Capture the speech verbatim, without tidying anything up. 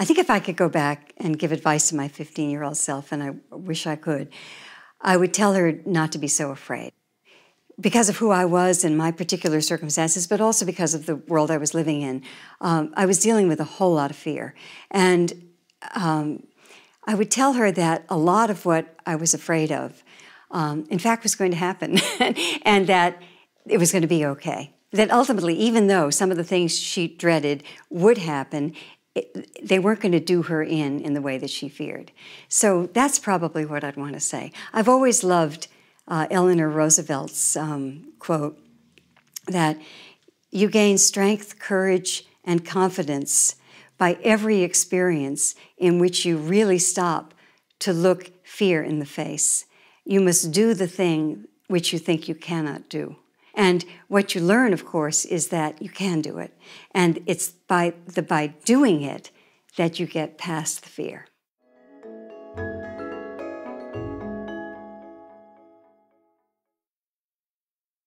I think if I could go back and give advice to my fifteen-year-old self, and I wish I could, I would tell her not to be so afraid. Because of who I was in my particular circumstances, but also because of the world I was living in, um, I was dealing with a whole lot of fear. And um, I would tell her that a lot of what I was afraid of, um, in fact, was going to happen, and that it was going to be okay. That ultimately, even though some of the things she dreaded would happen, It, they weren't going to do her in in the way that she feared. So that's probably what I'd want to say. I've always loved uh, Eleanor Roosevelt's um, quote that you gain strength, courage, and confidence by every experience in which you really stop to look fear in the face. You must do the thing which you think you cannot do. And what you learn, of course, is that you can do it. And it's by, the, by doing it that you get past the fear.